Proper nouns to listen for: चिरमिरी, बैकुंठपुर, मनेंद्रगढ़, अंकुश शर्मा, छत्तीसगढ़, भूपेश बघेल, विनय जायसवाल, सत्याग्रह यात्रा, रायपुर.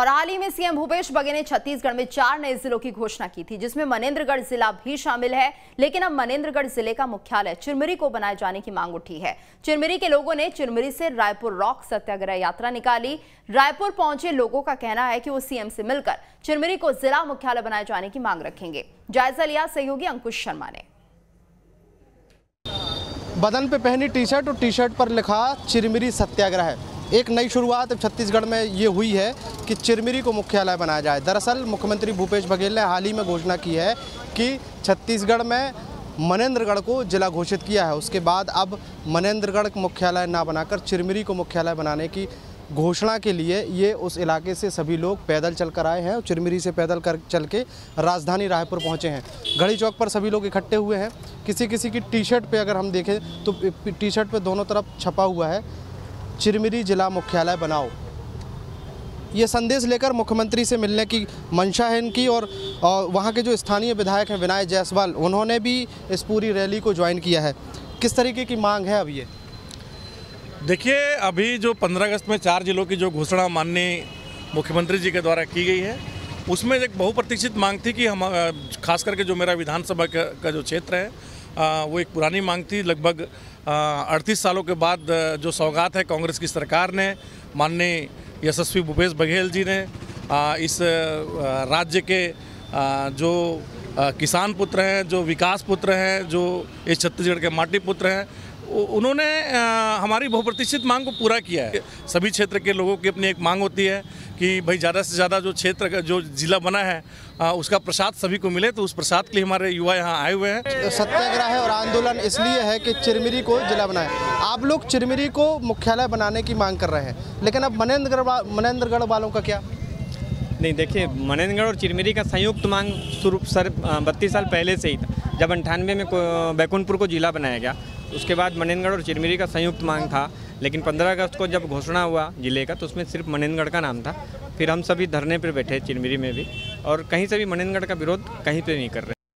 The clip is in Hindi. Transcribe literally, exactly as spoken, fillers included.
और हाल ही में सीएम भूपेश बघेल ने छत्तीसगढ़ में चार नए जिलों की घोषणा की थी, जिसमें मनेंद्रगढ़ जिला भी शामिल है। लेकिन अब मनेंद्रगढ़ जिले का मुख्यालय चिरमिरी को बनाए जाने की मांग उठी है। चिरमिरी के लोगों ने चिरमिरी से रायपुर रॉक सत्याग्रह यात्रा निकाली। रायपुर पहुंचे लोगों का कहना है कि वो सीएम से मिलकर चिरमिरी को जिला मुख्यालय बनाए जाने की मांग रखेंगे। जायजा लिया सहयोगी अंकुश शर्मा ने। बदन पे पहनी टी शर्ट और टी शर्ट पर लिखा चिरमिरी सत्याग्रह। एक नई शुरुआत छत्तीसगढ़ में ये हुई है कि चिरमिरी को मुख्यालय बनाया जाए। दरअसल मुख्यमंत्री भूपेश बघेल ने हाल ही में घोषणा की है कि छत्तीसगढ़ में मनेंद्रगढ़ को जिला घोषित किया है। उसके बाद अब मनेंद्रगढ़ मुख्यालय ना बनाकर चिरमिरी को मुख्यालय बनाने की घोषणा के लिए ये उस इलाके से सभी लोग पैदल चल कर आए हैं और चिरमिरी से पैदल कर चल के राजधानी रायपुर पहुंचे हैं। घड़ी चौक पर सभी लोग इकट्ठे हुए हैं। किसी किसी की टी शर्ट पे अगर हम देखें तो टी शर्ट पे दोनों तरफ छपा हुआ है चिरमिरी जिला मुख्यालय बनाओ। ये संदेश लेकर मुख्यमंत्री से मिलने की मंशा है इनकी। और वहाँ के जो स्थानीय विधायक हैं विनय जायसवाल, उन्होंने भी इस पूरी रैली को ज्वाइन किया है। किस तरीके की मांग है अब ये देखिए। अभी जो पंद्रह अगस्त में चार जिलों की जो घोषणा माननीय मुख्यमंत्री जी के द्वारा की गई है, उसमें एक बहुप्रतीक्षित मांग थी कि हम खास करके जो मेरा विधानसभा का जो क्षेत्र है वो एक पुरानी मांग थी। लगभग अड़तीस सालों के बाद जो सौगात है कांग्रेस की सरकार ने, माननीय यशस्वी भूपेश बघेल जी ने इस राज्य के जो किसान पुत्र हैं, जो विकास पुत्र हैं, जो इस छत्तीसगढ़ के माटी पुत्र हैं, उन्होंने हमारी बहुप्रतीक्षित मांग को पूरा किया है। सभी क्षेत्र के लोगों की अपनी एक मांग होती है कि भाई ज़्यादा से ज़्यादा जो क्षेत्र का जो जिला बना है उसका प्रसाद सभी को मिले, तो उस प्रसाद के लिए हमारे युवा यहाँ आए हुए हैं। सत्याग्रह और आंदोलन इसलिए है कि चिरमिरी को जिला बनाए। आप लोग चिरमिरी को मुख्यालय बनाने की मांग कर रहे हैं, लेकिन अब मनेंद्रगढ़ मनेंद्रगढ़ वालों का क्या? नहीं देखिए, मनेंद्रगढ़ और चिरमिरी का संयुक्त मांग शुरू सर बत्तीस साल पहले से ही था, जब अंठानवे में बैकुंठपुर को जिला बनाया गया। उसके बाद मनेंद्रगढ़ और चिरमिरी का संयुक्त मांग था, लेकिन पंद्रह अगस्त को जब घोषणा हुआ जिले का तो उसमें सिर्फ मनेंद्रगढ़ का नाम था। फिर हम सभी धरने पर बैठे चिरमिरी में भी, और कहीं से भी मनेंद्रगढ़ का विरोध कहीं पे नहीं कर रहे।